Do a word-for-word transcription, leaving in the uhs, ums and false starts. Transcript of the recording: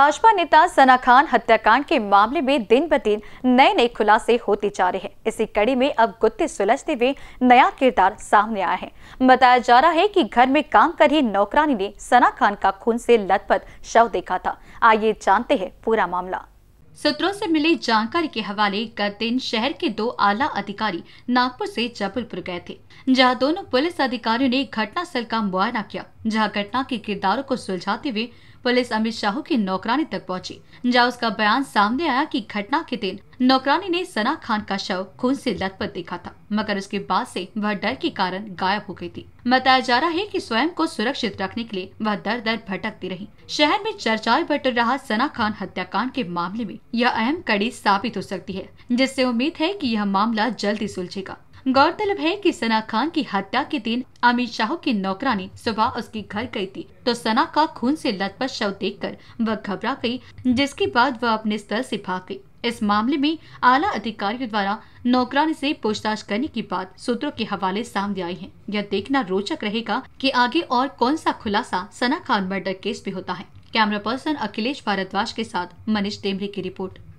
भाजपा नेता सना खान हत्याकांड के मामले में दिन ब दिन नए नए खुलासे होते जा रहे हैं। इसी कड़ी में अब गुत्थे सुलझते हुए नया किरदार सामने आया है। बताया जा रहा है कि घर में काम कर ही नौकरानी ने सना खान का खून से लथपथ शव देखा था। आइए जानते हैं पूरा मामला। सूत्रों से मिली जानकारी के हवाले गत दिन शहर के दो आला अधिकारी नागपुर से जबलपुर गए थे, जहां दोनों पुलिस अधिकारियों ने घटनास्थल का मुआयना किया, जहां घटना के किरदारों को सुलझाते हुए पुलिस अमित शाह की नौकरानी तक पहुंची, जहां उसका बयान सामने आया कि घटना के दिन नौकरानी ने सना खान का शव खून से लथपथ देखा था, मगर उसके बाद से वह डर के कारण गायब हो गई थी। बताया जा रहा है कि स्वयं को सुरक्षित रखने के लिए वह दर दर भटकती रही। शहर में चर्चाएं बटोर रहा सना खान हत्याकांड के मामले में यह अहम कड़ी साबित हो सकती है, जिससे उम्मीद है कि यह मामला जल्दी सुलझेगा। गौरतलब है कि सना खान की हत्या के दिन अमित शाह की नौकरानी सुबह उसके घर गई थी, तो सना का खून से लथपथ शव देखकर वह घबरा गई, जिसके बाद वह अपने स्थल से भाग गई। इस मामले में आला अधिकारियों द्वारा नौकरानी से पूछताछ करने की बात सूत्रों के हवाले सामने आई है। यह देखना रोचक रहेगा कि आगे और कौन सा खुलासा सना खान मर्डर केस में होता है। कैमरा पर्सन अखिलेश भारद्वाज के साथ मनीष तेम्बरी की रिपोर्ट।